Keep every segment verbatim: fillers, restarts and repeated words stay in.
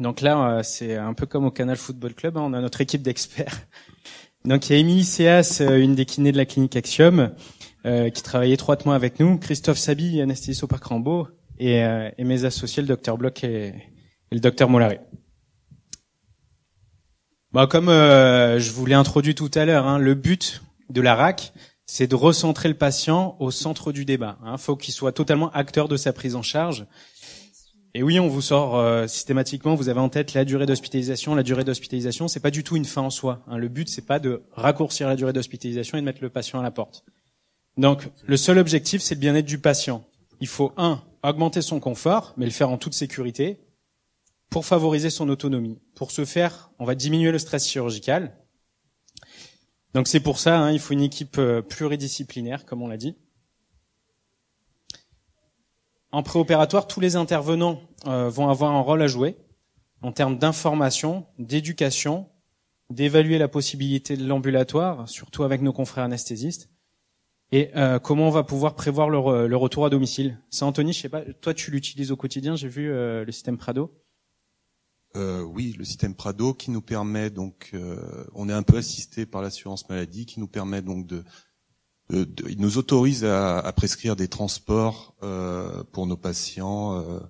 Donc là, c'est un peu comme au Canal Football Club, hein, on a notre équipe d'experts. Donc il y a Émilie Seas, une des kinés de la clinique Axium, euh, qui travaille étroitement avec nous, Christophe Sabi, anesthésiste au parc Rambaud, et, euh, et mes associés, le docteur Bloch et, et le docteur Morallet. Bon, comme euh, je vous l'ai introduit tout à l'heure, hein, le but de la R A C, c'est de recentrer le patient au centre du débat. Hein. Faut qu'il soit totalement acteur de sa prise en charge. Et oui, on vous sort euh, systématiquement, vous avez en tête la durée d'hospitalisation. La durée d'hospitalisation, c'est pas du tout une fin en soi. Hein. Le but, c'est pas de raccourcir la durée d'hospitalisation et de mettre le patient à la porte. Donc, le seul objectif, c'est le bien-être du patient. Il faut, un, augmenter son confort, mais le faire en toute sécurité, pour favoriser son autonomie. Pour ce faire, on va diminuer le stress chirurgical. Donc c'est pour ça, hein, il faut une équipe euh, pluridisciplinaire, comme on l'a dit. En préopératoire, tous les intervenants euh, vont avoir un rôle à jouer en termes d'information, d'éducation, d'évaluer la possibilité de l'ambulatoire, surtout avec nos confrères anesthésistes, et euh, comment on va pouvoir prévoir le, re le retour à domicile. Ça, Anthony, je sais pas, toi tu l'utilises au quotidien, j'ai vu euh, le système Prado. Euh, oui, le système Prado qui nous permet donc, euh, on est un peu assisté par l'assurance maladie, qui nous permet donc de, de, de il nous autorise à, à prescrire des transports euh, pour nos patients, euh,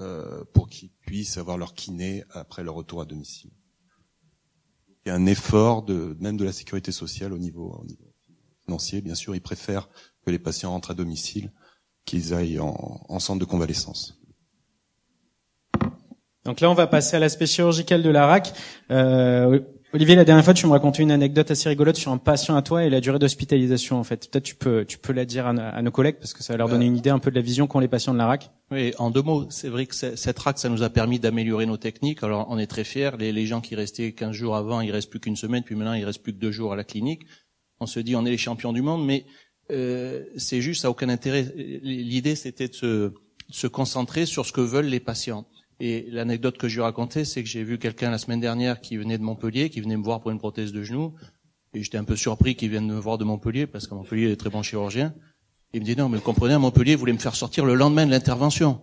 euh, pour qu'ils puissent avoir leur kiné après leur retour à domicile. Il y a un effort de même de la sécurité sociale au niveau, au niveau financier, bien sûr, ils préfèrent que les patients rentrent à domicile, qu'ils aillent en, en centre de convalescence. Donc là, on va passer à l'aspect chirurgical de la R A C. Euh, Olivier, la dernière fois, tu me racontais une anecdote assez rigolote sur un patient à toi et la durée d'hospitalisation, en fait. Peut-être tu peux tu peux la dire à, à nos collègues, parce que ça va leur donner une idée un peu de la vision qu'ont les patients de la R A C. Oui, en deux mots, c'est vrai que cette R A C, ça nous a permis d'améliorer nos techniques. Alors, on est très fiers. Les, les gens qui restaient quinze jours avant, il reste plus qu'une semaine. Puis maintenant, il reste plus que deux jours à la clinique. On se dit, on est les champions du monde, mais euh, c'est juste, ça n'a aucun intérêt. L'idée, c'était de se, de se concentrer sur ce que veulent les patients. Et l'anecdote que je lui racontais, c'est que j'ai vu quelqu'un la semaine dernière qui venait de Montpellier, qui venait me voir pour une prothèse de genou. Et j'étais un peu surpris qu'il vienne me voir de Montpellier, parce que Montpellier est un très bon chirurgien. Il me dit, non, mais vous comprenez, à Montpellier, vous voulez me faire sortir le lendemain de l'intervention.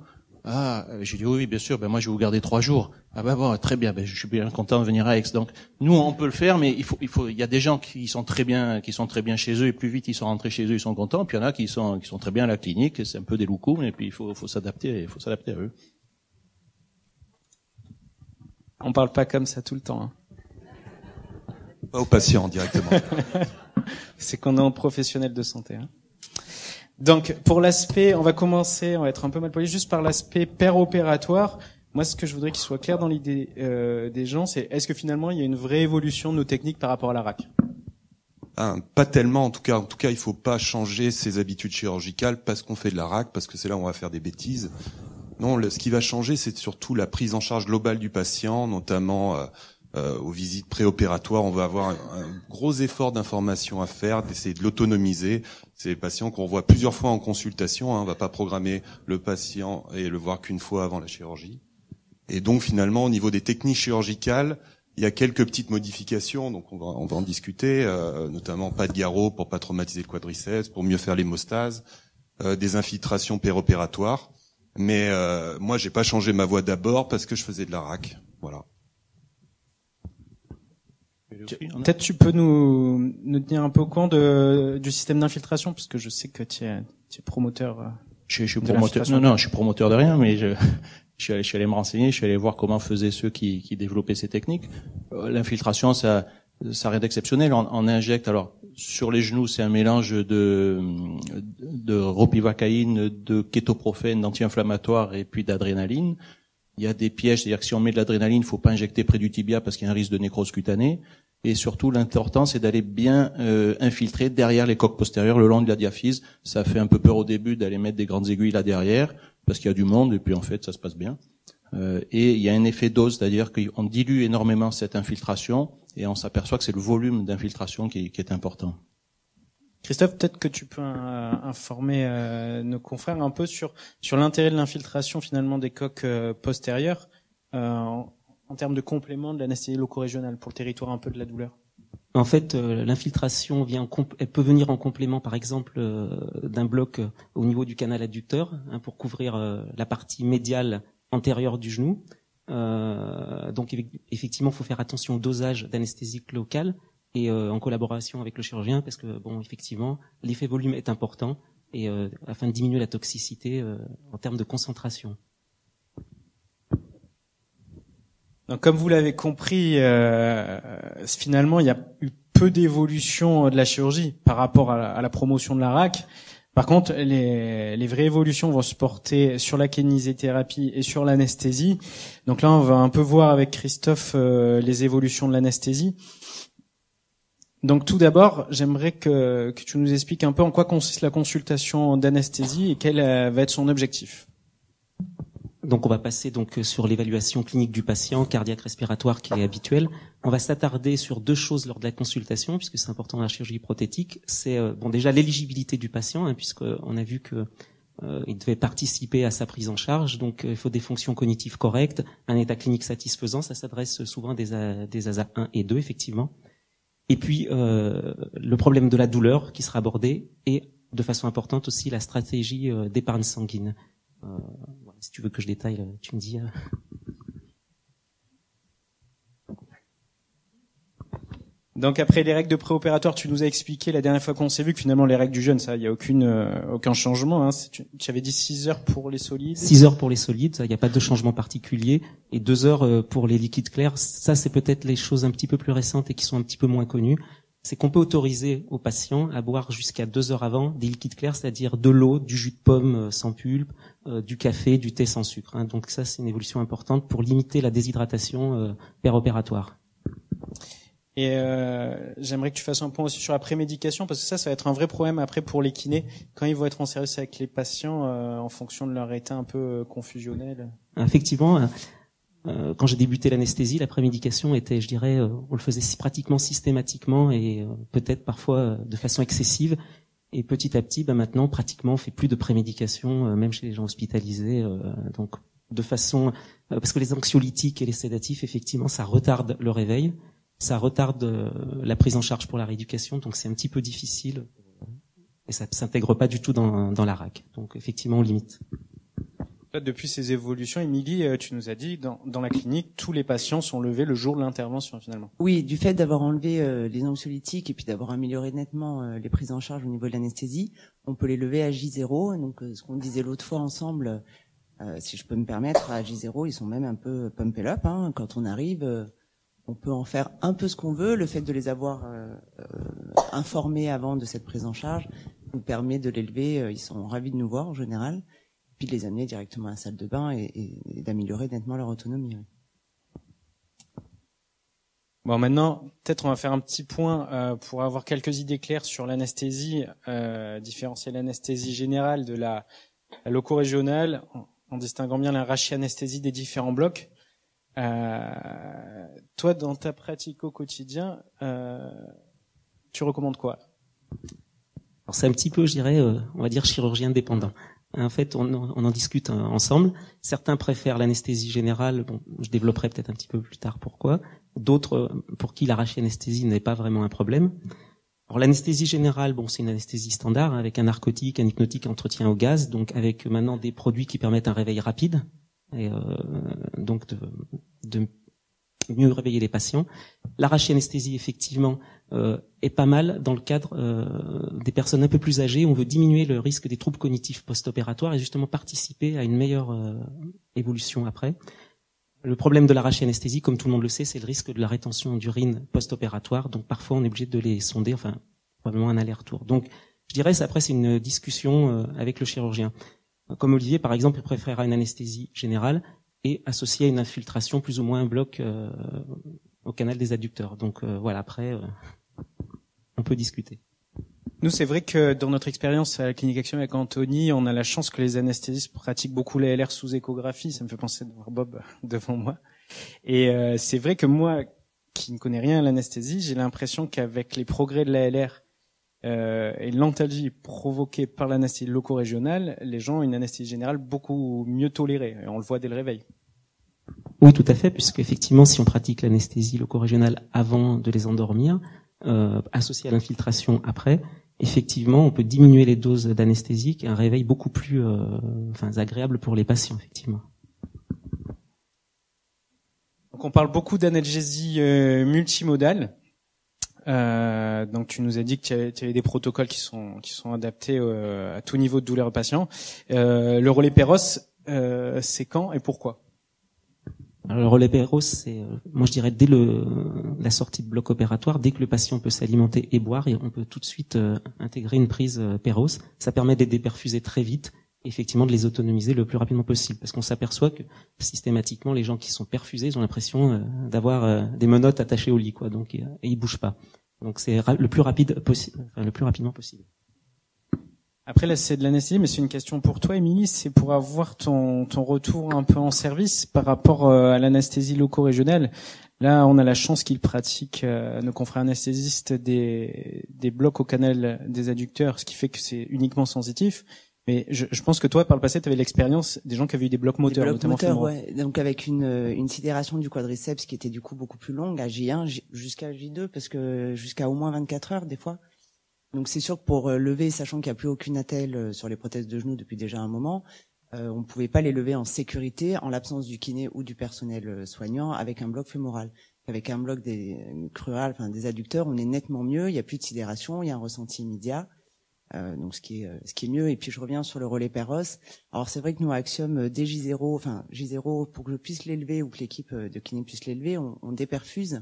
Ah, j'ai dit, oui, bien sûr, ben moi, je vais vous garder trois jours. Ah, ben bon, très bien, ben je suis bien content de venir à Aix. Donc, nous, on peut le faire, mais il faut, il faut, il y a des gens qui sont très bien, qui sont très bien chez eux, et plus vite ils sont rentrés chez eux, ils sont contents. Puis il y en a qui sont, qui sont très bien à la clinique, c'est un peu des loucous, mais puis il faut, faut s'adapter, il faut s'adapter à eux. On parle pas comme ça tout le temps. Hein. Pas aux patients directement. C'est qu'on est en professionnel de santé. Hein. Donc pour l'aspect, on va commencer, on va être un peu mal poli, juste par l'aspect péropératoire. Moi, ce que je voudrais qu'il soit clair dans l'idée euh, des gens, c'est est-ce que finalement il y a une vraie évolution de nos techniques par rapport à la R A C? Ah, pas tellement, en tout cas. En tout cas, il faut pas changer ses habitudes chirurgicales parce qu'on fait de la R A C, parce que c'est là où on va faire des bêtises. Non, le, ce qui va changer, c'est surtout la prise en charge globale du patient, notamment euh, euh, aux visites préopératoires. On va avoir un, un gros effort d'information à faire, d'essayer de l'autonomiser. C'est les patients qu'on voit plusieurs fois en consultation. Hein, on ne va pas programmer le patient et le voir qu'une fois avant la chirurgie. Et donc, finalement, au niveau des techniques chirurgicales, il y a quelques petites modifications. Donc, on va, on va en discuter, euh, notamment pas de garrot pour pas traumatiser le quadriceps, pour mieux faire l'hémostase, euh, des infiltrations péropératoires. Mais euh, moi, j'ai pas changé ma voix d'abord parce que je faisais de la R A C. Voilà. Peut-être tu peux nous, nous tenir un peu au courant de, du système d'infiltration, parce que je sais que tu es, tu es promoteur. Je, je suis promoteur. Non, non, je suis promoteur de rien, mais je, je, suis allé, je suis allé me renseigner, je suis allé voir comment faisaient ceux qui, qui développaient ces techniques. L'infiltration, ça, ça rien d'exceptionnel. On, on injecte alors. Sur les genoux, c'est un mélange de, de ropivacaïne, de kétoprofène, d'anti-inflammatoire et puis d'adrénaline. Il y a des pièges, c'est-à-dire que si on met de l'adrénaline, il ne faut pas injecter près du tibia parce qu'il y a un risque de nécrose cutanée. Et surtout, l'important, c'est d'aller bien euh, infiltrer derrière les coques postérieures, le long de la diaphyse. Ça fait un peu peur au début d'aller mettre des grandes aiguilles là derrière parce qu'il y a du monde et puis en fait, ça se passe bien. Euh, et il y a un effet dose, c'est-à-dire qu'on dilue énormément cette infiltration et on s'aperçoit que c'est le volume d'infiltration qui, qui est important. Christophe, peut-être que tu peux euh, informer euh, nos confrères un peu sur, sur l'intérêt de l'infiltration finalement des coques euh, postérieures euh, en, en termes de complément de l'anesthésie loco-régionale pour le territoire un peu de la douleur. En fait, euh, l'infiltration vient, elle peut venir en complément, par exemple, euh, d'un bloc euh, au niveau du canal adducteur hein, pour couvrir euh, la partie médiale antérieure du genou, Euh, donc effectivement, il faut faire attention au dosage d'anesthésique local et euh, en collaboration avec le chirurgien, parce que bon, effectivement, l'effet volume est important et euh, afin de diminuer la toxicité euh, en termes de concentration. Donc, comme vous l'avez compris, euh, finalement, il y a eu peu d'évolution de la chirurgie par rapport à la, à la promotion de la R A C. Par contre, les, les vraies évolutions vont se porter sur la kinésithérapie et sur l'anesthésie. Donc là, on va un peu voir avec Christophe euh, les évolutions de l'anesthésie. Donc tout d'abord, j'aimerais que, que tu nous expliques un peu en quoi consiste la consultation d'anesthésie et quel euh, va être son objectif. Donc on va passer donc sur l'évaluation clinique du patient, cardiaque, respiratoire, qui est habituelle. On va s'attarder sur deux choses lors de la consultation, puisque c'est important dans la chirurgie prothétique. C'est bon, déjà l'éligibilité du patient, hein, puisqu'on a vu que euh, il devait participer à sa prise en charge. Donc il faut des fonctions cognitives correctes, un état clinique satisfaisant. Ça s'adresse souvent à des, à, des A S A un et deux, effectivement. Et puis euh, le problème de la douleur qui sera abordé, et de façon importante aussi la stratégie euh, d'épargne sanguine. Euh, Si tu veux que je détaille, tu me dis. Donc après les règles de préopératoire, tu nous as expliqué la dernière fois qu'on s'est vu que finalement les règles du jeûne, ça, il n'y a aucune, euh, aucun changement. Hein. Tu, tu avais dit six heures pour les solides. six heures pour les solides, il n'y a pas de changement particulier. Et deux heures pour les liquides clairs. Ça, c'est peut-être les choses un petit peu plus récentes et qui sont un petit peu moins connues. C'est qu'on peut autoriser aux patients à boire jusqu'à deux heures avant des liquides clairs, c'est-à-dire de l'eau, du jus de pomme sans pulpe, euh, du café, du thé sans sucre. Hein. Donc ça, c'est une évolution importante pour limiter la déshydratation euh, péropératoire. Et euh, j'aimerais que tu fasses un point aussi sur la prémédication, parce que ça, ça va être un vrai problème après pour les kinés, quand ils vont être en service avec les patients euh, en fonction de leur état un peu confusionnel. Effectivement. Euh, Quand j'ai débuté l'anesthésie, la prémédication était, je dirais, on le faisait pratiquement systématiquement et peut-être parfois de façon excessive. Et petit à petit, ben maintenant, pratiquement, on fait plus de prémédication, même chez les gens hospitalisés. Donc, de façon, parce que les anxiolytiques et les sédatifs, effectivement, ça retarde le réveil, ça retarde la prise en charge pour la rééducation. Donc, c'est un petit peu difficile et ça ne s'intègre pas du tout dans, dans la R A C. Donc, effectivement, on limite. Depuis ces évolutions, Émilie, tu nous as dit, dans, dans la clinique, tous les patients sont levés le jour de l'intervention, finalement. Oui, du fait d'avoir enlevé euh, les anxiolytiques et puis d'avoir amélioré nettement euh, les prises en charge au niveau de l'anesthésie, on peut les lever à J zéro. Donc, euh, ce qu'on disait l'autre fois ensemble, euh, si je peux me permettre, à J zéro, ils sont même un peu pumped up. Hein. Quand on arrive, euh, on peut en faire un peu ce qu'on veut. Le fait de les avoir euh, euh, informés avant de cette prise en charge nous permet de les lever. Ils sont ravis de nous voir, en général. Puis de les amener directement à la salle de bain et, et, et d'améliorer nettement leur autonomie. Oui. Bon, maintenant, peut-être on va faire un petit point euh, pour avoir quelques idées claires sur l'anesthésie, euh, différencier l'anesthésie générale de la, la loco-régionale, en, en distinguant bien la rachianesthésie des différents blocs. Euh, toi, dans ta pratique au quotidien, euh, tu recommandes quoi? Alors, c'est un petit peu, je dirais, euh, on va dire chirurgien dépendant. En fait, on, on en discute ensemble. Certains préfèrent l'anesthésie générale. Bon, je développerai peut-être un petit peu plus tard pourquoi. D'autres, pour qui la rachianesthésie n'est pas vraiment un problème. Alors, l'anesthésie générale, bon, c'est une anesthésie standard avec un narcotique, un hypnotique, entretien au gaz. Donc, avec maintenant des produits qui permettent un réveil rapide et euh, donc de, de mieux réveiller les patients. La rachianesthésie, effectivement, euh, est pas mal dans le cadre euh, des personnes un peu plus âgées. On veut diminuer le risque des troubles cognitifs post-opératoires et justement participer à une meilleure euh, évolution après. Le problème de la rachianesthésie, comme tout le monde le sait, c'est le risque de la rétention d'urine post-opératoire. Donc parfois, on est obligé de les sonder, enfin, probablement un aller-retour. Donc, je dirais, c'est, après, c'est une discussion euh, avec le chirurgien. Comme Olivier, par exemple, il préférera une anesthésie générale et associé à une infiltration, plus ou moins un bloc euh, au canal des adducteurs. Donc euh, voilà, après, euh, on peut discuter. Nous, c'est vrai que dans notre expérience à la clinique Axium avec Anthony, on a la chance que les anesthésistes pratiquent beaucoup les L R sous échographie. Ça me fait penser de voir Bob devant moi. Et euh, c'est vrai que moi, qui ne connais rien à l'anesthésie, j'ai l'impression qu'avec les progrès de la L R euh, et l'antalgie provoquée par l'anesthésie loco-régionale, les gens ont une anesthésie générale beaucoup mieux tolérée. Et on le voit dès le réveil. Oui, tout à fait, puisque effectivement, si on pratique l'anesthésie loco-régionale avant de les endormir, euh, associée à l'infiltration après, effectivement, on peut diminuer les doses d'anesthésique et un réveil beaucoup plus euh, enfin, agréable pour les patients, effectivement. Donc on parle beaucoup d'analgésie euh, multimodale. Euh, donc tu nous as dit qu'il y, qu y avait des protocoles qui sont qui sont adaptés euh, à tout niveau de douleur au patient. Euh, le relais Péros, euh, c'est quand et pourquoi? Alors, le relais Péros, c'est, euh, moi je dirais dès le la sortie de bloc opératoire, dès que le patient peut s'alimenter et boire, et on peut tout de suite euh, intégrer une prise euh, Péros. Ça permet d'être déperfusé très vite, et effectivement de les autonomiser le plus rapidement possible, parce qu'on s'aperçoit que systématiquement les gens qui sont perfusés, ils ont l'impression euh, d'avoir euh, des menottes attachées au lit, quoi, donc et, et ils bougent pas. Donc c'est le plus rapide possible, enfin, le plus rapidement possible. Après, là, c'est de l'anesthésie, mais c'est une question pour toi, Émilie. C'est pour avoir ton, ton retour un peu en service par rapport à l'anesthésie loco-régionale. Là, on a la chance qu'ils pratiquent, euh, nos confrères anesthésistes, des, des blocs au canal des adducteurs, ce qui fait que c'est uniquement sensitif. Mais je, je pense que toi, par le passé, tu avais l'expérience des gens qui avaient eu des blocs moteurs, des blocs notamment moteurs, ouais. Donc avec une, une sidération du quadriceps qui était du coup beaucoup plus longue, à J un jusqu'à J deux, parce que jusqu'à au moins vingt-quatre heures des fois. Donc c'est sûr que pour lever, sachant qu'il n'y a plus aucune attelle sur les prothèses de genoux depuis déjà un moment, euh, on ne pouvait pas les lever en sécurité, en l'absence du kiné ou du personnel soignant, avec un bloc fémoral. Avec un bloc des crural, enfin des adducteurs, on est nettement mieux, il n'y a plus de sidération, il y a un ressenti immédiat, euh, donc ce qui est ce qui est mieux. Et puis je reviens sur le relais Péros. Alors c'est vrai que nous, à Axium, dès J zéro, enfin J zéro, pour que je puisse l'élever ou que l'équipe de kiné puisse l'élever, on, on déperfuse,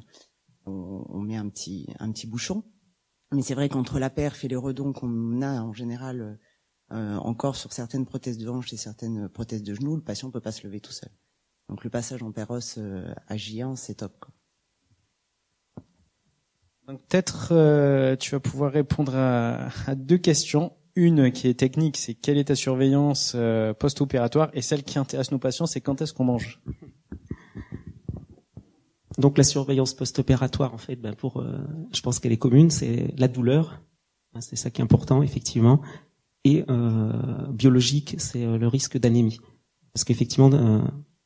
on, on met un petit un petit bouchon. Mais c'est vrai qu'entre la perf et les redons qu'on a en général euh, encore sur certaines prothèses de hanche et certaines prothèses de genoux, le patient peut pas se lever tout seul. Donc le passage en Péros euh, à J un, c'est top, quoi. Donc peut-être euh, tu vas pouvoir répondre à, à deux questions. Une qui est technique, c'est quelle est ta surveillance euh, post-opératoire, et celle qui intéresse nos patients, c'est quand est-ce qu'on mange. Donc la surveillance post-opératoire, en fait, ben pour, euh, je pense qu'elle est commune, c'est la douleur, c'est ça qui est important effectivement, et euh, biologique, c'est le risque d'anémie, parce qu'effectivement euh,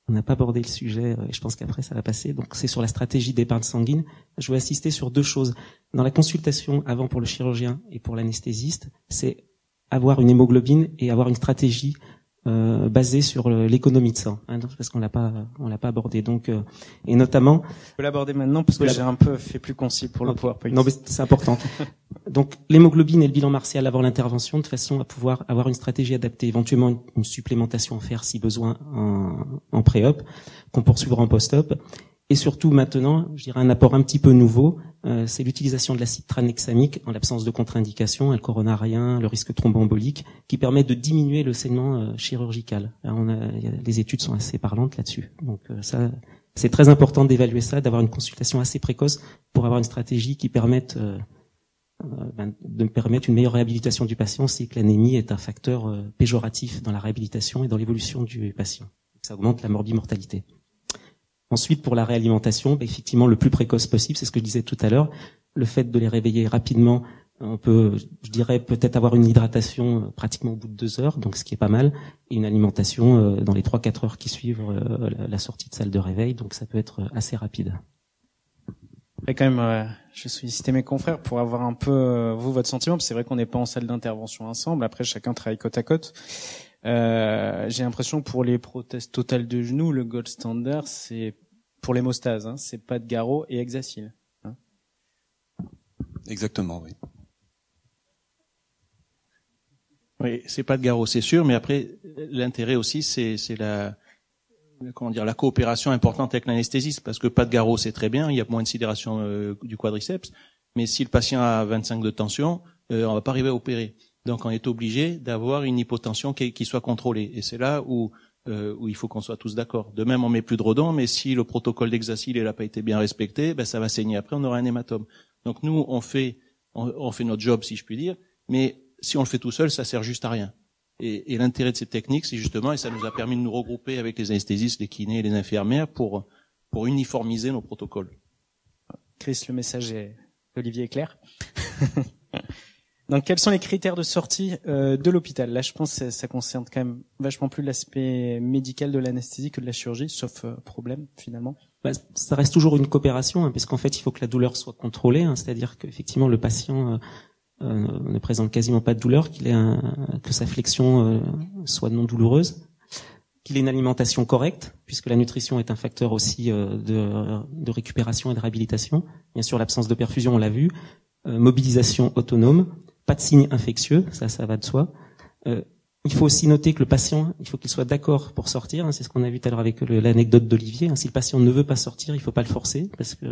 on n'a pas abordé le sujet, et je pense qu'après ça va passer. Donc c'est sur la stratégie d'épargne sanguine. Je vais insister sur deux choses dans la consultation avant pour le chirurgien et pour l'anesthésiste, c'est avoir une hémoglobine et avoir une stratégie Euh, basé sur l'économie de sang, hein, parce qu'on l'a pas, on l'a pas abordé. Donc, euh, et notamment, je peux l'aborder maintenant parce que j'ai un peu fait plus concis pour le pouvoir. Non, mais c'est important. Donc, l'hémoglobine et le bilan martial avant l'intervention, de façon à pouvoir avoir une stratégie adaptée, éventuellement une, une supplémentation à faire si besoin en, en pré-op, qu'on poursuivra en post-op. Et surtout maintenant, je dirais un apport un petit peu nouveau, euh, c'est l'utilisation de l'acide tranexamique en l'absence de contre-indication, le coronarien, le risque thromboembolique, qui permet de diminuer le saignement euh, chirurgical. Là, on a, les études sont assez parlantes là-dessus. Donc euh, ça, c'est très important d'évaluer ça, d'avoir une consultation assez précoce pour avoir une stratégie qui permette euh, euh, ben, de permettre une meilleure réhabilitation du patient, si que l'anémie est un facteur euh, péjoratif dans la réhabilitation et dans l'évolution du patient. Ça augmente la morbimortalité. Ensuite, pour la réalimentation, bah, effectivement, le plus précoce possible, c'est ce que je disais tout à l'heure, le fait de les réveiller rapidement. On peut, je dirais, peut-être avoir une hydratation pratiquement au bout de deux heures, donc ce qui est pas mal, et une alimentation euh, dans les trois quatre heures qui suivent euh, la sortie de salle de réveil, donc ça peut être assez rapide. Après, quand même, euh, je sollicitais mes confrères pour avoir un peu, euh, vous, votre sentiment, parce que c'est vrai qu'on n'est pas en salle d'intervention ensemble, après chacun travaille côte à côte. Euh, j'ai l'impression que pour les prothèses totales de genoux, le gold standard, c'est pour l'hémostase, hein, c'est pas de garrot et hexacile. Hein. Exactement, oui. Oui, c'est pas de garrot, c'est sûr, mais après, l'intérêt aussi, c'est la, comment dire, la coopération importante avec l'anesthésiste, parce que pas de garrot, c'est très bien, il y a moins de sidération euh, du quadriceps, mais si le patient a vingt-cinq de tension, euh, on va pas arriver à opérer. Donc on est obligé d'avoir une hypotension qui, qui soit contrôlée. Et c'est là où, euh, où il faut qu'on soit tous d'accord. De même, on met plus de redon, mais si le protocole d'hexacile n'a pas été bien respecté, ben, ça va saigner. Après, on aura un hématome. Donc nous, on fait, on, on fait notre job, si je puis dire, mais si on le fait tout seul, ça sert juste à rien. Et, et l'intérêt de cette technique, c'est justement, et ça nous a permis de nous regrouper avec les anesthésistes, les kinés et les infirmières pour, pour uniformiser nos protocoles. Chris, le message est d'Olivier Eclair. Donc, quels sont les critères de sortie euh, de l'hôpital? Là, je pense que ça, ça concerne quand même vachement plus l'aspect médical de l'anesthésie que de la chirurgie, sauf euh, problème, finalement. Bah, ça reste toujours une coopération, hein, parce qu'en fait, il faut que la douleur soit contrôlée, hein, c'est-à-dire qu'effectivement, le patient euh, euh, ne présente quasiment pas de douleur, qu'il ait un, que sa flexion euh, soit non douloureuse, qu'il ait une alimentation correcte, puisque la nutrition est un facteur aussi euh, de, de récupération et de réhabilitation. Bien sûr, l'absence de perfusion, on l'a vu. Euh, mobilisation autonome, pas de signes infectieux, ça, ça va de soi. Euh, il faut aussi noter que le patient, il faut qu'il soit d'accord pour sortir. Hein, c'est ce qu'on a vu tout à l'heure avec l'anecdote d'Olivier. Hein, si le patient ne veut pas sortir, il ne faut pas le forcer, parce que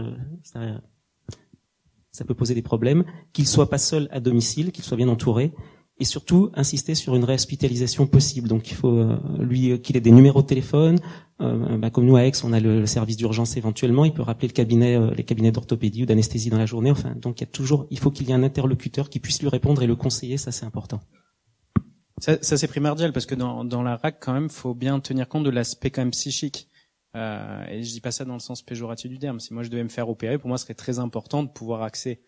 ça, ça peut poser des problèmes. Qu'il soit pas seul à domicile, qu'il soit bien entouré. Et surtout, insister sur une réhospitalisation possible. Donc, il faut euh, lui euh, qu'il ait des numéros de téléphone. Euh, bah, comme nous, à Aix, on a le, le service d'urgence éventuellement. Il peut rappeler le cabinet, euh, les cabinets d'orthopédie ou d'anesthésie dans la journée. Enfin, donc, il y a toujours, il faut qu'il y ait un interlocuteur qui puisse lui répondre et le conseiller. Ça, c'est important. Ça, ça c'est primordial parce que dans, dans la R A C, quand même, faut bien tenir compte de l'aspect quand même psychique. Euh, et je dis pas ça dans le sens péjoratif du terme. Si moi, je devais me faire opérer, pour moi, ce serait très important de pouvoir accéder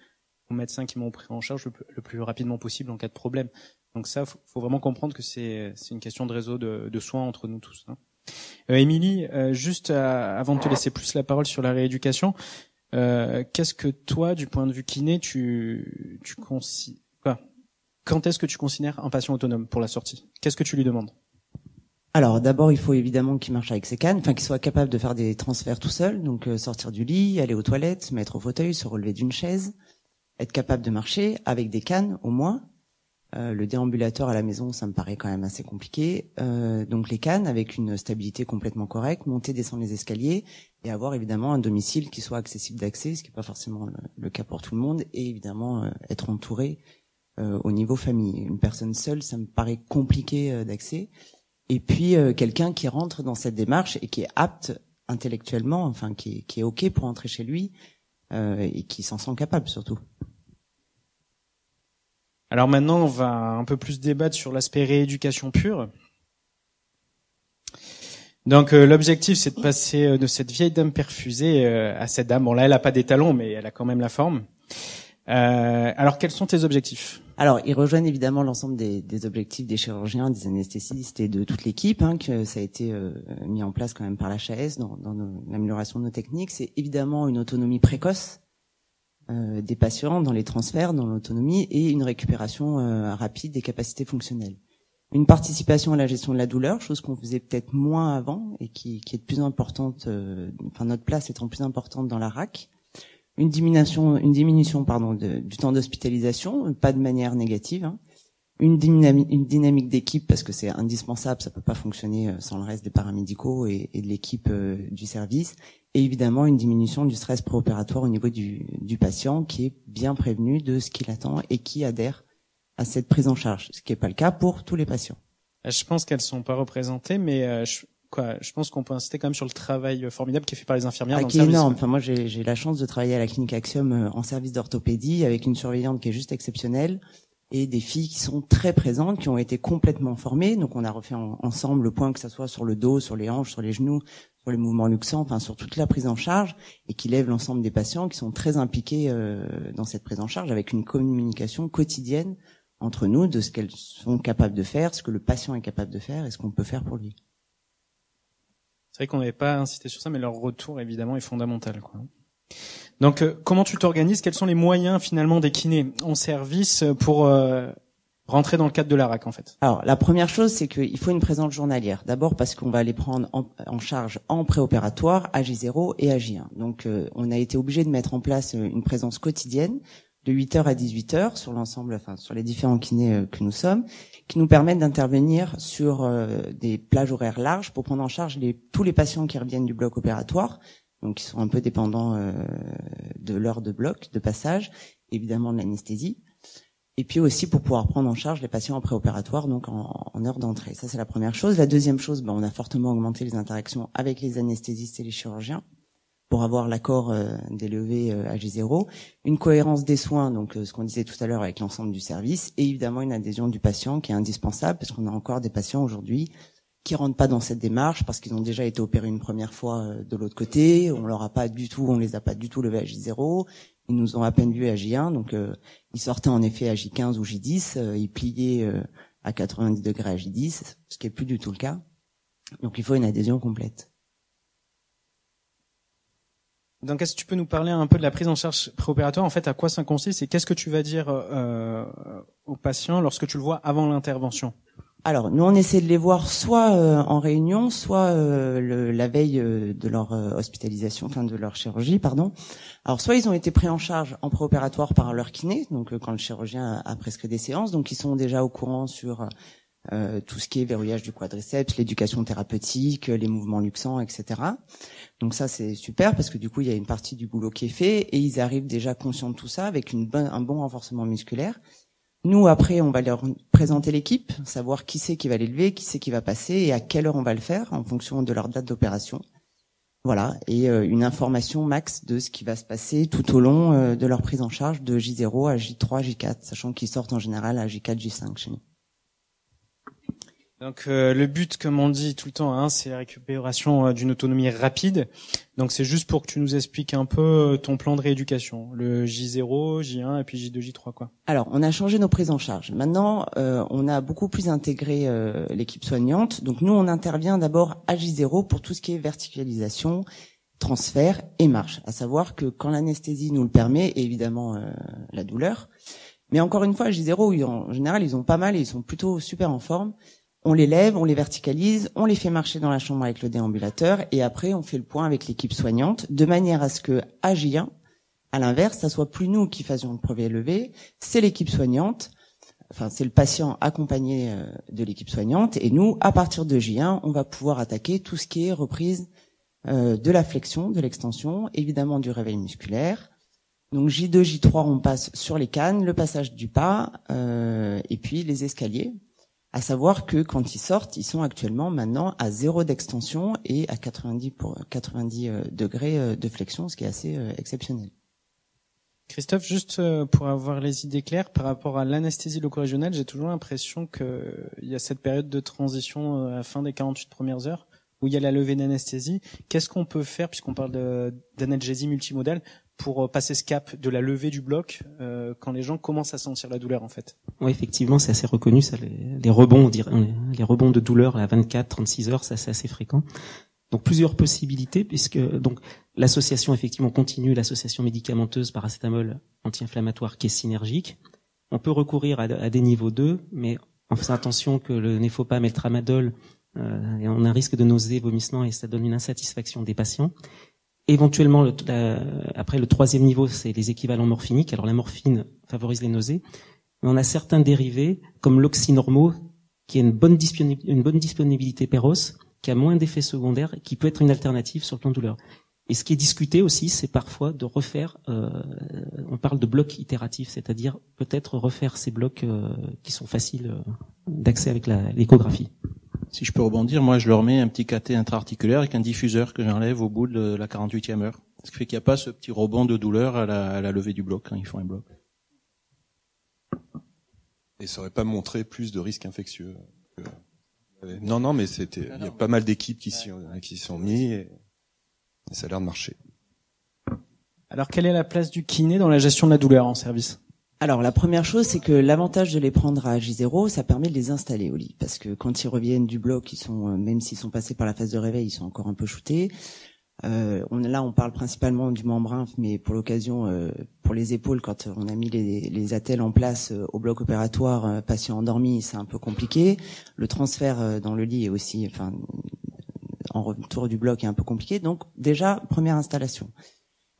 aux médecins qui m'ont pris en charge le plus, le plus rapidement possible en cas de problème. Donc ça, faut, faut vraiment comprendre que c'est c'est une question de réseau de, de soins entre nous tous. Hein. Euh, Émilie, euh, juste à, avant de te laisser plus la parole sur la rééducation, euh, qu'est-ce que toi, du point de vue kiné, tu tu consi- quoi, quand est-ce que tu considères un patient autonome pour la sortie? Qu'est-ce que tu lui demandes? Alors d'abord, il faut évidemment qu'il marche avec ses cannes, enfin qu'il soit capable de faire des transferts tout seul, donc euh, sortir du lit, aller aux toilettes, se mettre au fauteuil, se relever d'une chaise. Être capable de marcher avec des cannes, au moins. Euh, le déambulateur à la maison, ça me paraît quand même assez compliqué. Euh, donc les cannes avec une stabilité complètement correcte, monter, descendre les escaliers et avoir évidemment un domicile qui soit accessible d'accès, ce qui n'est pas forcément le, le cas pour tout le monde. Et évidemment, euh, être entouré euh, au niveau famille. Une personne seule, ça me paraît compliqué euh, d'accès. Et puis euh, quelqu'un qui rentre dans cette démarche et qui est apte intellectuellement, enfin qui est, qui est OK pour entrer chez lui euh, et qui s'en sent capable surtout. Alors maintenant, on va un peu plus débattre sur l'aspect rééducation pure. Donc euh, l'objectif, c'est de passer euh, de cette vieille dame perfusée euh, à cette dame. Bon là, elle a pas des talons, mais elle a quand même la forme. Euh, alors quels sont tes objectifs? Alors ils rejoignent évidemment l'ensemble des, des objectifs des chirurgiens, des anesthésistes et de toute l'équipe. Hein, que ça a été euh, mis en place quand même par la H A S dans, dans nos, l'amélioration de nos techniques. C'est évidemment une autonomie précoce des patients dans les transferts, dans l'autonomie et une récupération euh, rapide des capacités fonctionnelles. Une participation à la gestion de la douleur, chose qu'on faisait peut-être moins avant et qui, qui est plus importante, euh, enfin notre place étant plus importante dans la R A C. Une diminution, une diminution pardon, de, du temps d'hospitalisation, pas de manière négative. Hein. Une dynamique, une dynamique d'équipe parce que c'est indispensable, ça peut pas fonctionner sans le reste des paramédicaux et, et de l'équipe euh, du service. Et évidemment, une diminution du stress préopératoire au niveau du, du patient qui est bien prévenu de ce qu'il attend et qui adhère à cette prise en charge, ce qui n'est pas le cas pour tous les patients. Je pense qu'elles sont pas représentées, mais euh, je, quoi, je pense qu'on peut insister quand même sur le travail formidable qui est fait par les infirmières ah, dans le service. Qui est énorme. Enfin, moi, j'ai, j'ai la chance de travailler à la clinique Axium en service d'orthopédie avec une surveillante qui est juste exceptionnelle et des filles qui sont très présentes, qui ont été complètement formées. Donc, on a refait en, ensemble le point que ça soit sur le dos, sur les hanches, sur les genoux, sur les mouvements luxants, enfin sur toute la prise en charge et qui lève l'ensemble des patients qui sont très impliqués euh, dans cette prise en charge avec une communication quotidienne entre nous de ce qu'elles sont capables de faire, ce que le patient est capable de faire et ce qu'on peut faire pour lui. C'est vrai qu'on n'avait pas insisté sur ça, mais leur retour évidemment est fondamental, quoi. Donc euh, comment tu t'organises? Quels sont les moyens finalement des kinés en service pour euh rentrer dans le cadre de la R A C en fait? Alors la première chose, c'est qu'il faut une présence journalière. D'abord parce qu'on va les prendre en, en charge en préopératoire, à J zéro et à J un. Donc euh, on a été obligé de mettre en place une présence quotidienne de huit heures à dix-huit heures sur l'ensemble, enfin sur les différents kinés euh, que nous sommes, qui nous permettent d'intervenir sur euh, des plages horaires larges pour prendre en charge les, tous les patients qui reviennent du bloc opératoire, donc qui sont un peu dépendants euh, de l'heure de bloc, de passage, évidemment de l'anesthésie. Et puis aussi pour pouvoir prendre en charge les patients en préopératoire, donc en, en heure d'entrée. Ça, c'est la première chose. La deuxième chose, ben, on a fortement augmenté les interactions avec les anesthésistes et les chirurgiens pour avoir l'accord euh, des levées euh, à J zéro. Une cohérence des soins, donc euh, ce qu'on disait tout à l'heure avec l'ensemble du service, et évidemment une adhésion du patient qui est indispensable parce qu'on a encore des patients aujourd'hui qui rentrent pas dans cette démarche parce qu'ils ont déjà été opérés une première fois euh, de l'autre côté. On leur a pas du tout, on les a pas du tout levés à J zéro. Ils nous ont à peine vus à J un, donc euh, ils sortaient en effet à J quinze ou J dix, euh, ils pliaient euh, à quatre-vingt-dix degrés à J dix, ce qui est plus du tout le cas. Donc il faut une adhésion complète. Donc est-ce que tu peux nous parler un peu de la prise en charge préopératoire, en fait à quoi ça consiste et qu'est-ce que tu vas dire euh, au patient lorsque tu le vois avant l'intervention? Alors, nous, on essaie de les voir soit euh, en réunion, soit euh, le, la veille euh, de leur euh, hospitalisation, enfin de leur chirurgie, pardon. Alors, soit ils ont été pris en charge en préopératoire par leur kiné, donc euh, quand le chirurgien a, a prescrit des séances, donc ils sont déjà au courant sur euh, tout ce qui est verrouillage du quadriceps, l'éducation thérapeutique, les mouvements luxants, et cetera. Donc ça, c'est super parce que du coup, il y a une partie du boulot qui est fait et ils arrivent déjà conscients de tout ça avec une bonne, un bon renforcement musculaire. Nous, après, on va leur présenter l'équipe, savoir qui c'est qui va l'élever, qui c'est qui va passer et à quelle heure on va le faire en fonction de leur date d'opération. Voilà, et euh, une information max de ce qui va se passer tout au long euh, de leur prise en charge de J zéro à J trois, J quatre, sachant qu'ils sortent en général à J quatre, J cinq chez nous. Donc euh, le but, comme on dit tout le temps, hein, c'est la récupération euh, d'une autonomie rapide. Donc c'est juste pour que tu nous expliques un peu ton plan de rééducation, le J zéro, J un et puis J deux, J trois quoi. Alors on a changé nos prises en charge. Maintenant euh, on a beaucoup plus intégré euh, l'équipe soignante. Donc nous on intervient d'abord à J zéro pour tout ce qui est verticalisation, transfert et marche. À savoir que quand l'anesthésie nous le permet, et évidemment euh, la douleur. Mais encore une fois à J zéro, en général ils ont pas mal et ils sont plutôt super en forme. On les lève, on les verticalise, on les fait marcher dans la chambre avec le déambulateur et après on fait le point avec l'équipe soignante de manière à ce que à J un, à l'inverse, ça soit plus nous qui fassions le premier lever, c'est l'équipe soignante, enfin c'est le patient accompagné de l'équipe soignante et nous, à partir de J un, on va pouvoir attaquer tout ce qui est reprise de la flexion, de l'extension, évidemment du réveil musculaire. Donc J deux, J trois, on passe sur les cannes, le passage du pas euh, et puis les escaliers. À savoir que quand ils sortent, ils sont actuellement maintenant à zéro d'extension et à quatre-vingt-dix, pour, quatre-vingt-dix degrés de flexion, ce qui est assez exceptionnel. Christophe, juste pour avoir les idées claires, par rapport à l'anesthésie loco-régionale, j'ai toujours l'impression qu'il y a cette période de transition à la fin des quarante-huit premières heures où il y a la levée d'anesthésie. Qu'est-ce qu'on peut faire, puisqu'on parle d'analgésie multimodale, pour passer ce cap de la levée du bloc euh, quand les gens commencent à sentir la douleur en fait. Oui, effectivement, c'est assez reconnu ça, les, les rebonds, on dirait, les rebonds de douleur à vingt-quatre à trente-six heures, ça c'est assez fréquent. Donc plusieurs possibilités puisque donc l'association effectivement continue, l'association médicamenteuse paracétamol anti-inflammatoire qui est synergique. On peut recourir à, à des niveaux deux, mais en faisant attention que le néfopam et le tramadol, euh, on a un risque de nausées, vomissements et ça donne une insatisfaction des patients. Éventuellement, le, la, après le troisième niveau, c'est les équivalents morphiniques. Alors la morphine favorise les nausées, mais on a certains dérivés, comme l'oxynormo, qui a une bonne disponibilité, une bonne disponibilité péros, qui a moins d'effets secondaires, et qui peut être une alternative sur le plan de douleur. Et ce qui est discuté aussi, c'est parfois de refaire, euh, on parle de blocs itératifs, c'est-à-dire peut-être refaire ces blocs euh, qui sont faciles euh, d'accès avec la, l'échographie. Si je peux rebondir, moi je leur mets un petit K T intra-articulaire avec un diffuseur que j'enlève au bout de la quarante-huitième heure. Ce qui fait qu'il n'y a pas ce petit rebond de douleur à la, à la levée du bloc quand ils font un bloc. Et ça n'aurait pas montré plus de risques infectieux. Non, non, mais c'était. Il y a pas mal d'équipes qui s'y qui sont mis et ça a l'air de marcher. Alors quelle est la place du kiné dans la gestion de la douleur en service ? Alors la première chose, c'est que l'avantage de les prendre à J zéro, ça permet de les installer au lit, parce que quand ils reviennent du bloc, ils sont, même s'ils sont passés par la phase de réveil, ils sont encore un peu shootés. Euh, on, là, on parle principalement du membrane, mais pour l'occasion, euh, pour les épaules, quand on a mis les, les attelles en place euh, au bloc opératoire, euh, patient endormi, c'est un peu compliqué. Le transfert euh, dans le lit est aussi, enfin, en retour du bloc est un peu compliqué. Donc déjà, première installation.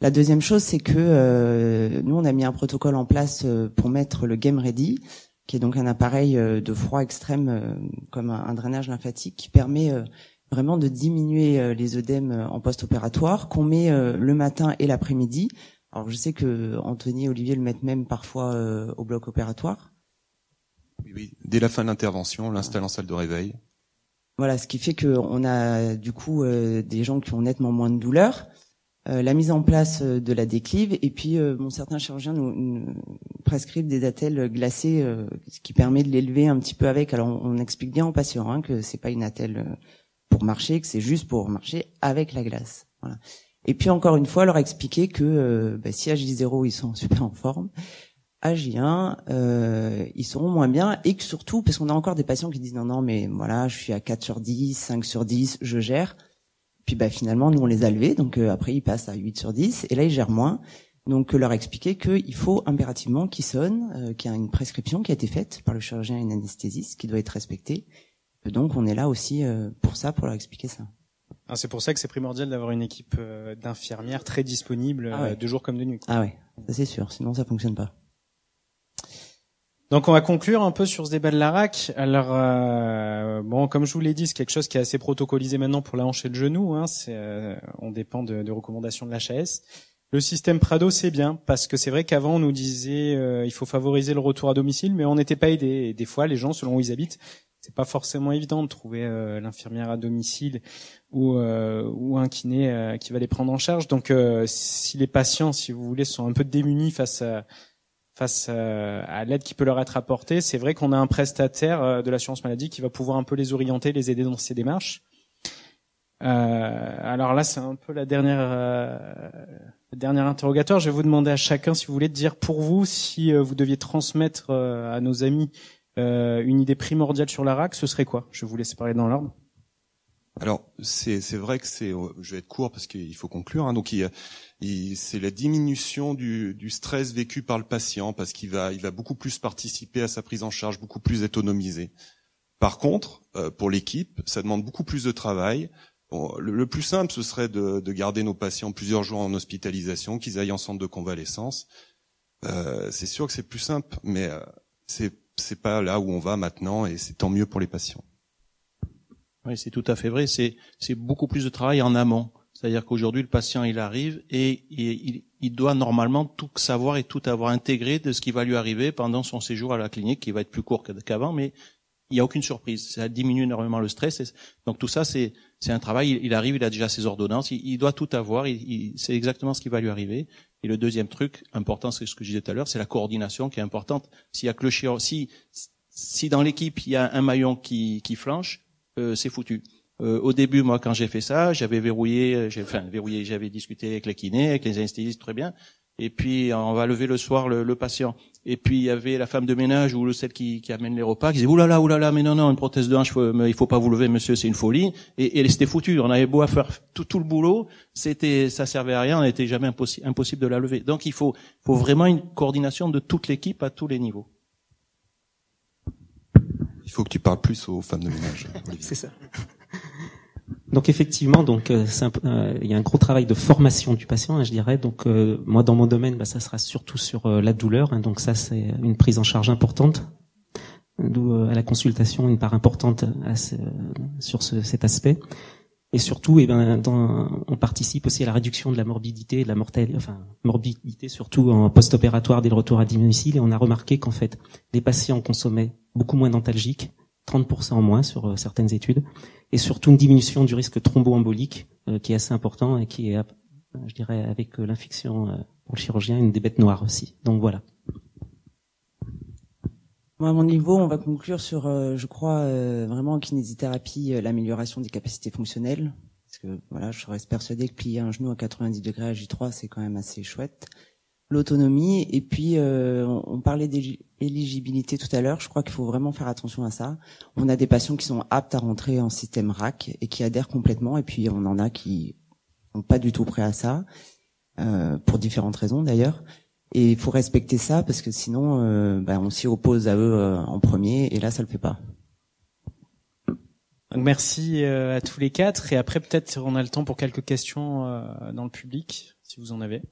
La deuxième chose, c'est que euh, nous, on a mis un protocole en place euh, pour mettre le Game Ready, qui est donc un appareil euh, de froid extrême, euh, comme un, un drainage lymphatique, qui permet euh, vraiment de diminuer euh, les œdèmes euh, en post-opératoire, qu'on met euh, le matin et l'après-midi. Alors, je sais que Anthony et Olivier le mettent même parfois euh, au bloc opératoire. Oui, oui. Dès la fin de l'intervention, on l'installe en salle de réveil. Voilà, ce qui fait qu'on a du coup euh, des gens qui ont nettement moins de douleur. Euh, la mise en place euh, de la déclive et puis euh, bon, certains chirurgiens nous, nous prescrivent des attelles glacées, euh, ce qui permet de l'élever un petit peu avec. Alors on, on explique bien aux patients hein, que c'est pas une attelle pour marcher, que c'est juste pour marcher avec la glace. Voilà. Et puis encore une fois, leur expliquer que euh, bah, si à J zéro ils sont super en forme, à J un euh, ils seront moins bien et que surtout parce qu'on a encore des patients qui disent non non mais voilà je suis à quatre sur dix, cinq sur dix, je gère. Puis bah, finalement, nous, on les a levés, donc euh, après, ils passent à huit sur dix, et là, ils gèrent moins. Donc leur expliquer qu'il faut impérativement qu'ils sonnent, euh, qu'il y a une prescription qui a été faite par le chirurgien et l'anesthésiste qui doit être respectée. Donc on est là aussi euh, pour ça, pour leur expliquer ça. Ah, c'est pour ça que c'est primordial d'avoir une équipe euh, d'infirmières très disponible, ah ouais. euh, de jour comme de nuit. Quoi. Ah ouais, ça c'est sûr, sinon ça fonctionne pas. Donc on va conclure un peu sur ce débat de la R A C. Alors euh, bon, comme je vous l'ai dit, c'est quelque chose qui est assez protocolisé maintenant pour la hanche et le genou. Hein. C'est, euh, on dépend de, de recommandations de l'H A S. Le système Prado, c'est bien, parce que c'est vrai qu'avant on nous disait euh, il faut favoriser le retour à domicile, mais on n'était pas aidé. Et des fois, les gens, selon où ils habitent, c'est pas forcément évident de trouver euh, l'infirmière à domicile ou euh, ou un kiné euh, qui va les prendre en charge. Donc euh, si les patients, si vous voulez, sont un peu démunis face à face à, à l'aide qui peut leur être apportée, c'est vrai qu'on a un prestataire de l'assurance maladie qui va pouvoir un peu les orienter, les aider dans ces démarches. Euh, alors là, c'est un peu la dernière euh, dernière interrogatoire. Je vais vous demander à chacun, si vous voulez, de dire pour vous, si vous deviez transmettre euh, à nos amis Euh, une idée primordiale sur la R A C, ce serait quoi? Je vous laisse parler dans l'ordre. Alors, c'est, c'est vrai que c'est, je vais être court parce qu'il faut conclure. Hein, donc, il, il, c'est la diminution du, du stress vécu par le patient parce qu'il va, il va beaucoup plus participer à sa prise en charge, beaucoup plus autonomisé. Par contre, euh, pour l'équipe, ça demande beaucoup plus de travail. Bon, le, le plus simple, ce serait de, de garder nos patients plusieurs jours en hospitalisation, qu'ils aillent en centre de convalescence. Euh, c'est sûr que c'est plus simple, mais euh, c'est c'est pas là où on va maintenant et c'est tant mieux pour les patients. Oui, c'est tout à fait vrai. C'est, c'est beaucoup plus de travail en amont. C'est-à-dire qu'aujourd'hui, le patient, il arrive et il, il doit normalement tout savoir et tout avoir intégré de ce qui va lui arriver pendant son séjour à la clinique, qui va être plus court qu'avant, mais il n'y a aucune surprise. Ça diminue énormément le stress. Et donc tout ça, c'est, c'est un travail. Il, il arrive, il a déjà ses ordonnances. Il, il doit tout avoir. Il, il sait exactement ce qui va lui arriver. Et le deuxième truc important, c'est ce que je disais tout à l'heure, c'est la coordination qui est importante. S'il y a que le chirurgien, si, si dans l'équipe il y a un maillon qui, qui flanche, euh, c'est foutu. Euh, au début, moi, quand j'ai fait ça, j'avais verrouillé, j'ai, enfin verrouillé, j'avais discuté avec les kinés, avec les anesthésistes, très bien. Et puis on va lever le soir le, le patient. Et puis il y avait la femme de ménage ou celle qui, qui amène les repas, qui disait oulala, oulala, mais non, non, une prothèse de hanche, faut, il faut pas vous lever, monsieur, c'est une folie. Et, et c'était foutu. On avait beau à faire tout, tout le boulot, c'était, ça servait à rien. On n'était jamais impossi- impossible de la lever. Donc il faut, faut vraiment une coordination de toute l'équipe à tous les niveaux. Il faut que tu parles plus aux femmes de ménage. C'est ça. Donc effectivement, donc euh, c'est un, euh, il y a un gros travail de formation du patient, hein, je dirais. Donc euh, moi, dans mon domaine, bah, ça sera surtout sur euh, la douleur. Hein, donc ça, c'est une prise en charge importante, d'où euh, à la consultation une part importante à ce, sur ce, cet aspect. Et surtout, eh ben, dans, on participe aussi à la réduction de la morbidité, de la mortalité, enfin morbidité surtout en post-opératoire dès le retour à domicile. Et on a remarqué qu'en fait, les patients consommaient beaucoup moins d'antalgiques, trente pour cent en moins sur euh, certaines études. Et surtout une diminution du risque thromboembolique euh, qui est assez important et qui est, euh, je dirais, avec euh, l'infection euh, pour le chirurgien, une des bêtes noires aussi. Donc voilà. Moi, à mon niveau, on va conclure sur, euh, je crois, euh, vraiment en kinésithérapie, euh, l'amélioration des capacités fonctionnelles. Parce que voilà, je reste persuadé que plier un genou à quatre-vingt-dix degrés à J trois, c'est quand même assez chouette. L'autonomie, et puis euh, on parlait d'éligibilité tout à l'heure, je crois qu'il faut vraiment faire attention à ça. On a des patients qui sont aptes à rentrer en système R A C et qui adhèrent complètement, et puis on en a qui sont pas du tout prêts à ça, euh, pour différentes raisons d'ailleurs. Et il faut respecter ça, parce que sinon euh, bah, on s'y oppose à eux euh, en premier, et là ça le fait pas. Donc merci euh, à tous les quatre, et après peut-être on a le temps pour quelques questions euh, dans le public, si vous en avez.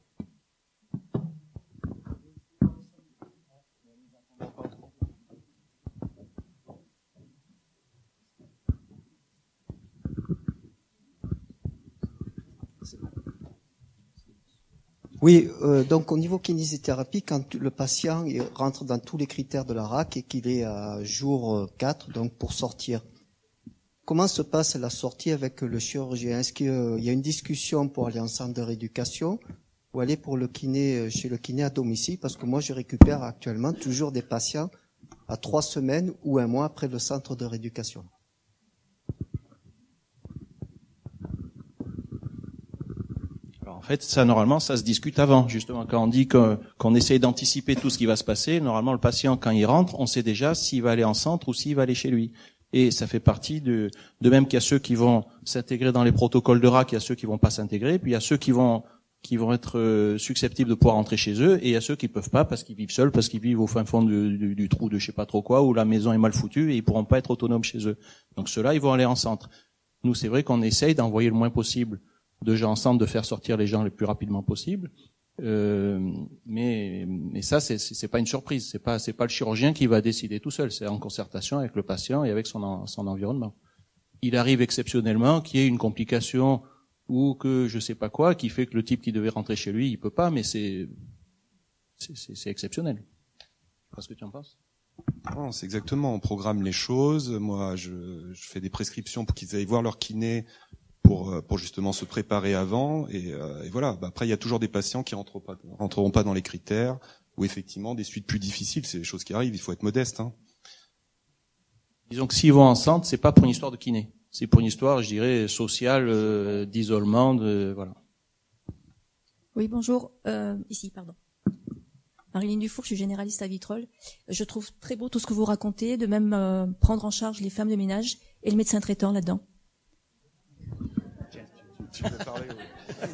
Oui, euh, donc au niveau kinésithérapie, quand le patient il rentre dans tous les critères de la R A C et qu'il est à jour quatre, donc pour sortir, comment se passe la sortie avec le chirurgien? Est-ce qu'il y a une discussion pour aller en centre de rééducation ou aller pour le kiné, chez le kiné à domicile? Parce que moi, je récupère actuellement toujours des patients à trois semaines ou un mois après le centre de rééducation. En fait, ça, normalement, ça se discute avant, justement. Quand on dit que, qu'on essaye d'anticiper tout ce qui va se passer, normalement, le patient, quand il rentre, on sait déjà s'il va aller en centre ou s'il va aller chez lui. Et ça fait partie de, de même qu'il y a ceux qui vont s'intégrer dans les protocoles de R A C, il y a ceux qui vont pas s'intégrer, puis il y a ceux qui vont qui vont être euh, susceptibles de pouvoir rentrer chez eux, et à ceux qui peuvent pas parce qu'ils vivent seuls, parce qu'ils vivent au fin fond du, du, du trou de je sais pas trop quoi, où la maison est mal foutue et ils pourront pas être autonomes chez eux. Donc ceux-là, ils vont aller en centre. Nous, c'est vrai qu'on essaye d'envoyer le moins possible de gens en centre, de faire sortir les gens le plus rapidement possible. Euh, mais, mais ça, c'est, c'est pas une surprise. C'est pas, c'est pas le chirurgien qui va décider tout seul. C'est en concertation avec le patient et avec son, en, son environnement. Il arrive exceptionnellement qu'il y ait une complication ou que je sais pas quoi qui fait que le type qui devait rentrer chez lui, il peut pas, mais c'est, c'est, c'est exceptionnel. Qu'est-ce que tu en penses? Non, c'est exactement. On programme les choses. Moi, je, je fais des prescriptions pour qu'ils aillent voir leur kiné. Pour, pour justement se préparer avant et, euh, et voilà. Bah, après, il y a toujours des patients qui rentreront pas, rentreront pas dans les critères ou effectivement des suites plus difficiles. C'est des choses qui arrivent. Il faut être modeste. Hein. Disons que s'ils vont en centre, c'est pas pour une histoire de kiné, c'est pour une histoire, je dirais, sociale, euh, d'isolement, de voilà. Oui, bonjour. Euh, ici, pardon. Marie-Line Dufour, je suis généraliste à Vitrolles. Je trouve très beau tout ce que vous racontez, de même euh, prendre en charge les femmes de ménage et le médecin traitant là-dedans. Tu veux parler, oui.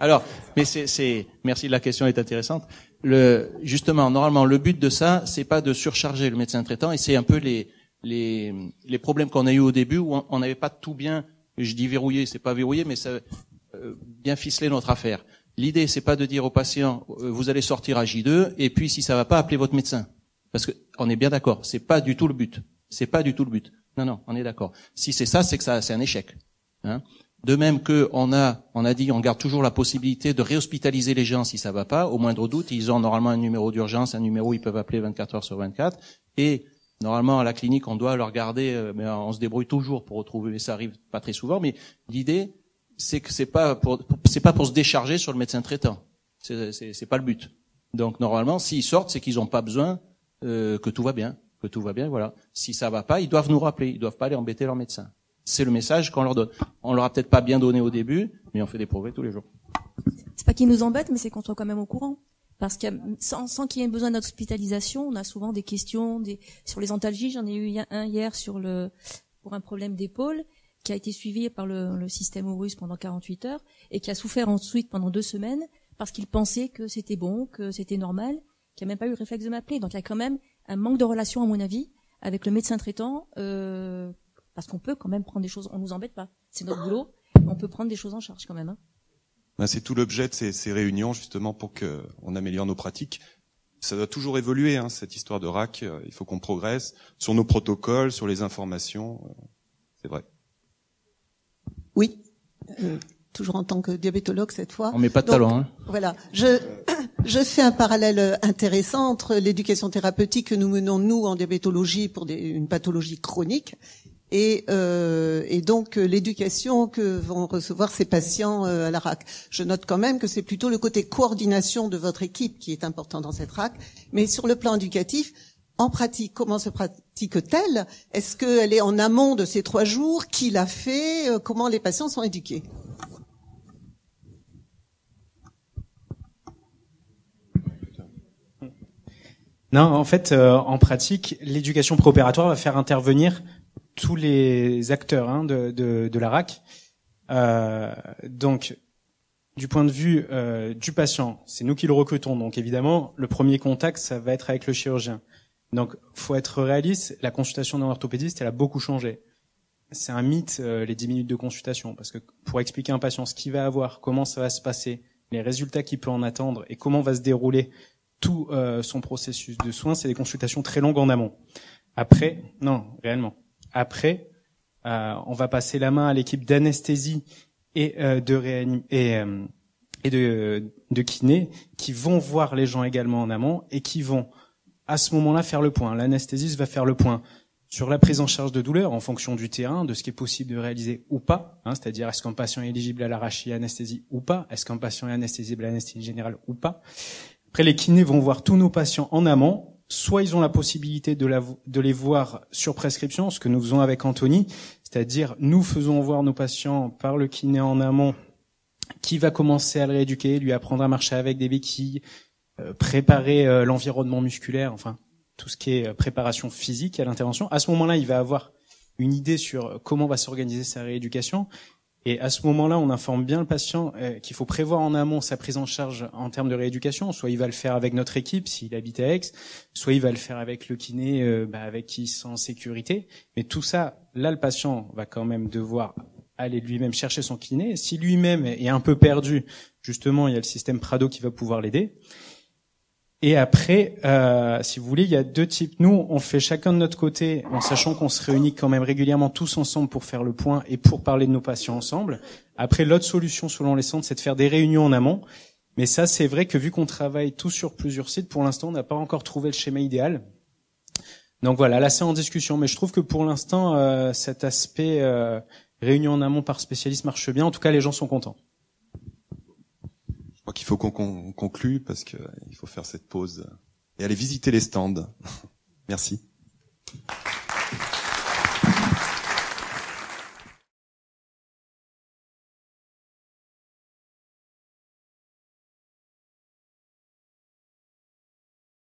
Alors, mais c'est, c'est, merci, la question est intéressante. Le, justement, normalement, le but de ça, c'est pas de surcharger le médecin traitant, et c'est un peu les, les, les problèmes qu'on a eu au début où on n'avait pas tout bien, je dis verrouillé, c'est pas verrouillé, mais ça, euh, bien ficelé notre affaire. L'idée, c'est pas de dire au patient, euh, vous allez sortir à J deux, et puis si ça va pas, appelez votre médecin. Parce que, on est bien d'accord, c'est pas du tout le but. C'est pas du tout le but. Non, non, on est d'accord. Si c'est ça, c'est que ça, c'est un échec. Hein. De même que on a, on a dit, on garde toujours la possibilité de réhospitaliser les gens si ça va pas. Au moindre doute, ils ont normalement un numéro d'urgence, un numéro où ils peuvent appeler vingt-quatre heures sur vingt-quatre. Et normalement à la clinique, on doit leur garder. Mais on se débrouille toujours pour retrouver. Mais ça arrive pas très souvent. Mais l'idée, c'est que c'est pas pour, c'est pas pour se décharger sur le médecin traitant. C'est, c'est, c'est pas le but. Donc normalement, s'ils sortent, c'est qu'ils ont pas besoin euh, que tout va bien, que tout va bien. Voilà. Si ça va pas, ils doivent nous rappeler. Ils doivent pas aller embêter leur médecin. C'est le message qu'on leur donne. On leur a peut-être pas bien donné au début, mais on fait des progrès tous les jours. C'est pas qu'ils nous embêtent, mais c'est qu'on soit quand même au courant. Parce que sans, sans qu'il y ait besoin d'hospitalisation, on a souvent des questions des, sur les antalgies. J'en ai eu un hier sur le, pour un problème d'épaule qui a été suivi par le, le système Horus pendant quarante-huit heures et qui a souffert ensuite pendant deux semaines parce qu'il pensait que c'était bon, que c'était normal, qu'il n'a même pas eu le réflexe de m'appeler. Donc il y a quand même un manque de relation, à mon avis, avec le médecin traitant, euh, parce qu'on peut quand même prendre des choses, on nous embête pas. C'est notre boulot, on peut prendre des choses en charge quand même. Hein. Ben c'est tout l'objet de ces, ces réunions justement pour que on améliore nos pratiques. Ça doit toujours évoluer, hein, cette histoire de R A C. Il faut qu'on progresse sur nos protocoles, sur les informations. C'est vrai. Oui, euh, toujours en tant que diabétologue cette fois. On met pas de talent. Hein. Voilà, je. Je fais un parallèle intéressant entre l'éducation thérapeutique que nous menons nous en diabétologie pour des, une pathologie chronique et, euh, et donc l'éducation que vont recevoir ces patients euh, à la R A C. Je note quand même que c'est plutôt le côté coordination de votre équipe qui est important dans cette R A C, mais sur le plan éducatif, en pratique, comment se pratique-t-elle? Est-ce qu'elle est en amont de ces trois jours? Qui l'a fait? Comment les patients sont éduqués? Non, en fait, euh, en pratique, l'éducation préopératoire va faire intervenir tous les acteurs hein, de, de, de la R A C. Euh, donc, du point de vue euh, du patient, c'est nous qui le recrutons. Donc, évidemment, le premier contact, ça va être avec le chirurgien. Donc, faut être réaliste. La consultation d'un orthopédiste, elle a beaucoup changé. C'est un mythe euh, les dix minutes de consultation, parce que pour expliquer à un patient ce qu'il va avoir, comment ça va se passer, les résultats qu'il peut en attendre et comment va se dérouler tout euh, son processus de soins, c'est des consultations très longues en amont. Après, non, réellement. Après, euh, on va passer la main à l'équipe d'anesthésie et euh, de réanim et, euh, et de, de kiné qui vont voir les gens également en amont et qui vont à ce moment-là faire le point. L'anesthésiste va faire le point sur la prise en charge de douleur en fonction du terrain, de ce qui est possible de réaliser ou pas, hein, c'est-à-dire est-ce qu'un patient est éligible à la R A C I anesthésie ou pas, est-ce qu'un patient est anesthésiste à l'anesthésie générale ou pas. Après, les kinés vont voir tous nos patients en amont. Soit ils ont la possibilité de, la, de les voir sur prescription, ce que nous faisons avec Anthony, c'est-à-dire nous faisons voir nos patients par le kiné en amont qui va commencer à le rééduquer, lui apprendre à marcher avec des béquilles, euh, préparer euh, l'environnement musculaire, enfin tout ce qui est préparation physique à l'intervention. À ce moment-là, il va avoir une idée sur comment va s'organiser sa rééducation. Et à ce moment-là, on informe bien le patient euh, qu'il faut prévoir en amont sa prise en charge en termes de rééducation. Soit il va le faire avec notre équipe, s'il habite à Aix, soit il va le faire avec le kiné, euh, bah, avec qui il se sent en sécurité. Mais tout ça, là, le patient va quand même devoir aller lui-même chercher son kiné. Si lui-même est un peu perdu, justement, il y a le système Prado qui va pouvoir l'aider. Et après, euh, si vous voulez, il y a deux types. Nous, on fait chacun de notre côté, en sachant qu'on se réunit quand même régulièrement tous ensemble pour faire le point et pour parler de nos patients ensemble. Après, l'autre solution, selon les centres, c'est de faire des réunions en amont. Mais ça, c'est vrai que vu qu'on travaille tous sur plusieurs sites, pour l'instant, on n'a pas encore trouvé le schéma idéal. Donc voilà, là, c'est en discussion. Mais je trouve que pour l'instant, euh, cet aspect euh, réunion en amont par spécialiste marche bien. En tout cas, les gens sont contents. Je crois qu'il faut qu'on conclue parce qu'il faut faire cette pause et aller visiter les stands. Merci.